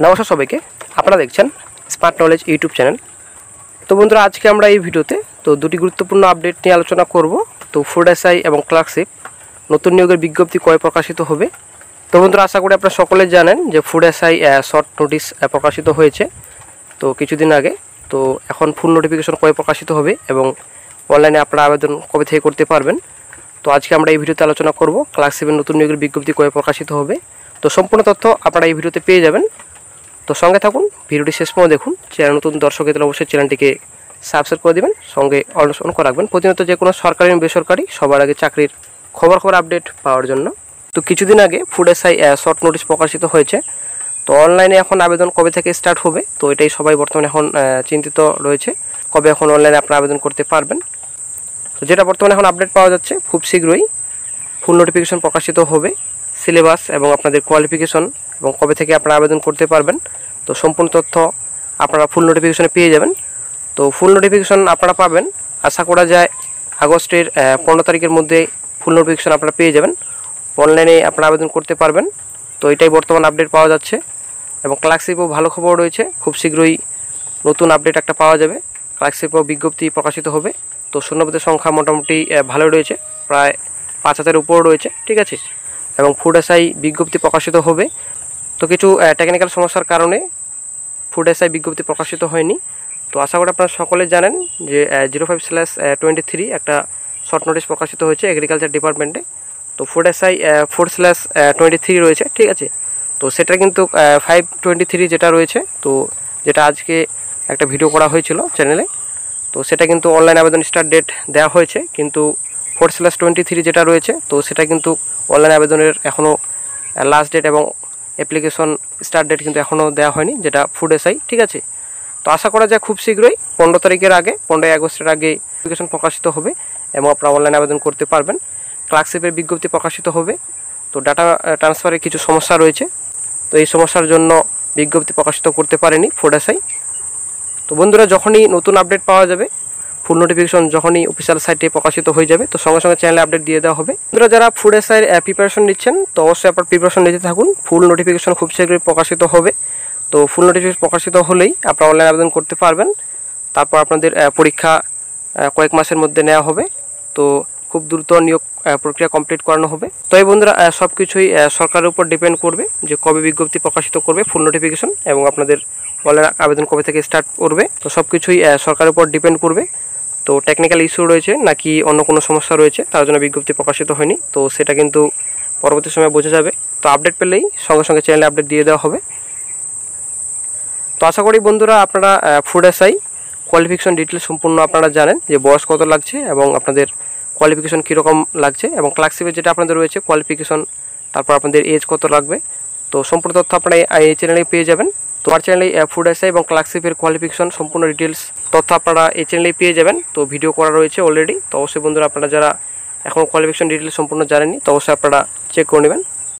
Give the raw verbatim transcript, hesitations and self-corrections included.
नमस्कार सबाइके आपनारा देखछेन स्मार्ट नलेज यूट्यूब चैनल। तो बंधुरा आज के हमारा भिडियोते तो दुटी गुरुत्वपूर्ण अपडेट निये आलोचना करब। तो फूड एसआई और क्लार्कशिप नतून नियोगेर विज्ञप्ति कय प्रकाशित होबे। तो बंधुरा आशा करी आपनारा सकले जानेन जे फूड एसआई शर्ट नोटिस प्रकाशित होयेछे तो किछुदिन आगे। तो एखन फुल नोटिफिकेशन कय प्रकाशित होबे एबं अनलाइने आपनारा आवेदन कबे थेके करते पारबेन। तो आज के हमारा भिडियोते आलोचना करब क्लार्कशिपेर नतून नियोगेर विज्ञप्ति कय प्रकाशित होबे। तो सम्पूर्ण तथ्य आपनारा एई भिडियोते पेये जाबेन। तो संगे थाकुन भिडियोटी शेष पर्यन्त देखुन। चैनल नतून दर्शक अवश्य चैनलटिके सबसक्राइब करे दिबेन, संगे अल अन करे राखबेन प्रतिनियत जेकोनो सरकारी और बेसरकारी सबार आगे चाकरिर खबर खबर आपडेट पाओयार जोन्नो। तो किछुदिन आगे फूड एसआई शर्ट नोटिस प्रकाशित होयेछे। तो अनलाइने एखन आवेदन कबे थेके स्टार्ट होबे तो एटाई सबाई बर्तमाने एखन चिंतित रयेछे कबे एखन अनलाइने आपनारा आवेदन करते पारबेन। तो जेटा बर्तमाने एखन आपडेट पाओया जाच्छे खूब शीघ्रई फुल नोटिफिकेशन प्रकाशित होबे। सिलेबास एबं आपनादेर क्वालिफिकेशन और कब थे अपना आवेदन करते पारबेन तो सम्पूर्ण तथ्य अपनारा फुल नोटिफिकेशन पे जाबेन। तो फुल नोटिफिकेशन अपनारा पाबेन आशा करा जाए आगस्टर पंद्रह तारीखेर मध्य फुल नोटिफिकेशन अपनारा पे जाबेन। अनलाइने अपना आवेदन करते पारबेन। तो एटाई बर्तमान आपडेट पावा जाच्छे एबं क्लार्कशिपेও भालो खबर रयेछे। खूब शीघ्रई नतून आपडेट एकटा पावा जाबे। क्लार्कशिपेও बिज्ञप्ति प्रकाशित होबे। तो शून्यपदेर संख्या मोटामुटी भालो रयेछे, प्राय पाँच हज़ार ऊपर रयेछे। ठीक आछे एबं फूड एसआई बिज्ञप्ति प्रकाशित होबे। तो किछु टेक्निकल समस्यार कारणे फूड एसआई विज्ञप्ति प्रकाशित होयनि। तो आशा करी आपनारा सकले जानेन जे zero five slash twenty three एक शर्ट नोटिस प्रकाशित होयेछे एग्रिकालचार डिपार्टमेंटे। तो food SI four slash twenty three रयेछे। ठीक आछे तो सेटा किन्तु फाइव टोन्टी थ्री जेटा रयेछे तो जेटा आजके एकटा भिडियो करा होयेछिलो चैनेले तो सेटा किन्तु अनलाइन आवेदन स्टार्ट डेट देওয়া होयेछे किन्तु फोर स्लैश टोन्टी थ्री जेटा रयेछे तो सेटा किन्तु अनलाइन आवेदनेर एखोनो लास्ट डेट एबं एप्लीकेशन स्टार्ट डेट क्योंकि एखो देवा होयनि जेटा फूड एसआई। ठीक है तो आशा करा जाए खूब शीघ्र ही पंद्रह तारीखर आगे पंद्रह आगस्ट आगे एप्लीकेशन प्रकाशित होबे एबं आपनारा अनलाइन आवेदन करते पारबेन। क्लार्कशिपेर विज्ञप्ति प्रकाशित होबे। तो डाटा ट्रांसफारे किछु समस्या रयेछे तो एई समस्यार जोन्नो विज्ञप्ति प्रकाशित करते पारेनि फूड एसआई। तो बंधुरा जखोनी नतून आपडेट पावा जाबे फुल नोटिफिकेशन जखोनी ऑफिशियल साइटे प्रकाशित हो जाए तो संगे संगे चैनल अपडेट दिए देवा होबे। बंधुरा जारा फूड एसआई प्रिपारेशन निच्छेन तो अवश्य आपनारा प्रिपारेशन निते थाकुन। फुल नोटिफिकेशन खूब शीघ्र प्रकाशित होबे। तो फुल नोटिफिकेशन प्रकाशित होलेई आपनारा अनलाइन आवेदन करते पारबेन। तारपर आपनादेर परीक्षा कयेक मासेर मध्ये नेওয়া होबे। तो खूब द्रुत नियोग प्रक्रिया कमप्लीट करानो होबे। तो एई बंधुरा सबकिछुई सरकारेर उपर डिपेंड करबे जे कबे विज्ञप्ति प्रकाशित करबे फुल नोटिफिकेशन एबं आपनादेर अनलाइन आवेदन कबे थेके स्टार्ट करबे। तो सबकिछुई सरकारेर उपर डिपेंड करबे। तो टेक्निकल इश्यू रही है ना कि अन्य कोनो समस्या रही है तार जोन्नो विज्ञप्ति प्रकाशित होयनि तो सेटा किन्तु परवर्ती समय बोझा जाबे। तो आपडेट पेलेई संगे संगे चैनेले आपडेट दिए देवा होबे। तो आशा करी बंधुरा आपनारा फूड एसआई क्वालिफिकेशन डिटेल सम्पूर्ण आपनारा जानेन जे बयस कत लागछे एबं आपनादेर क्वालिफिकेशन कि रकम लागछे एबं क्लार्कशिपे जेटा आपनादेर रयेछे क्वालिफिकेशन तारपर आपनादेर एज कत लागबे। तो सम्पूर्ण तथ्य आपनारा एई चैनेलेई पेये जाबेन। तो आर चैनल फूड एसआई और क्लार्कशिपेर क्वालिफिकेशन सम्पूर्ण डिटेल्स तथ्य आपनारा एई चैनल पे जाबेन। तो भिडियो करा रयेछे अलरेडी। तो अवश्य बंधुरा आपनारा जारा एखोनो क्वालिफिकेशन डिटेल्स सम्पूर्ण जानेननि तो अवश्य आपनारा चेक करे नेबेन।